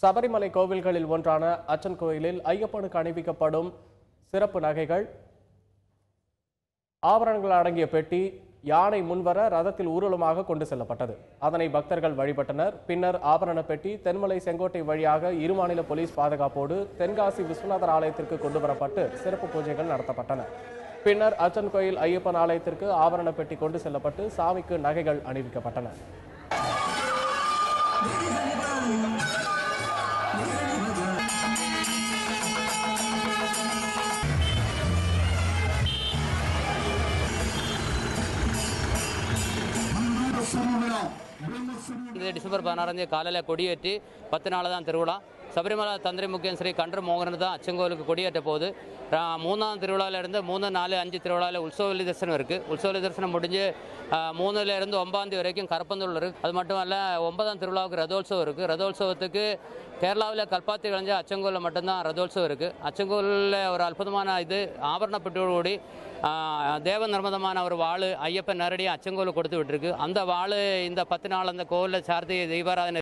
சபரிமலை கோவில்களில் ஒன்றான அச்சன்கோயிலில் ஐயப்பனுக்கு அணிவிக்கப்படும் சிறப்பு நகைகள் ஆபரணங்கள் அடங்கிய பெட்டி யானை முன்வர ரதத்தில் ஊர்வலமாக கொண்டு செல்லப்பட்டது. அதனை பக்தர்கள் வழிபட்டனர். பின்னர் ஆபரண பெட்டி தென்மலை செங்கோட்டை வழியாக இருமாநில போலீஸ் பாதுகாப்போடு தென்காசி விஸ்வநாதர் ஆலயத்திற்கு கொண்டு வரப்பட்டு சிறப்பு பூஜைகள் நடத்தப்பட்டன. பின்னர் அச்சன்கோயில் ஐயப்பன் ஆலயத்திற்கு ஆபரண பெட்டி கொண்டு செல்லப்பட்டு சாமிக்கு நகைகள் அணிவிக்கப்பட்டன. डिसेंबर 16 காலையில கொடியேற்றி 10 நாள் தான் திருவிழா. சபரிமலை தந்திரி முக்கியன் ஸ்ரீ கண்டர் மோகனன் தான் அச்சங்கோவிலுக்கு கொடியேற்ற போது மூணாம் திருவிழாவிலிருந்து 3, 4, 5 திருவிழாவில் உற்சவ தரிசனம் இருக்குது. உற்சவ தரிசனம் முடிஞ்சு 3லேருந்து 9ஆம் தேதி வரைக்கும் கரப்பந்தூள் இருக்குது. அது மட்டும் அல்ல 9ஆம் திருவிழாவுக்கு ரதோற்சவம் இருக்குது. ரதோற்சவத்துக்கு கேரளாவில் கல்பாத்தி கலைஞ்ச அச்சங்கோவில் மட்டும்தான் ரதோற்சவம் இருக்குது. அச்சங்கோவில் ஒரு அற்புதமான இது ஆபரணப்பட்டோடு தேவ நிர்மிதமான ஒரு வாள் ஐயப்பன் நேரடியாக அச்சங்கோவில் கொடுத்து விட்டுருக்கு. அந்த வாள் இந்த 10 நாள் அந்த கோவிலில் சார்த்தி தீபாராதனை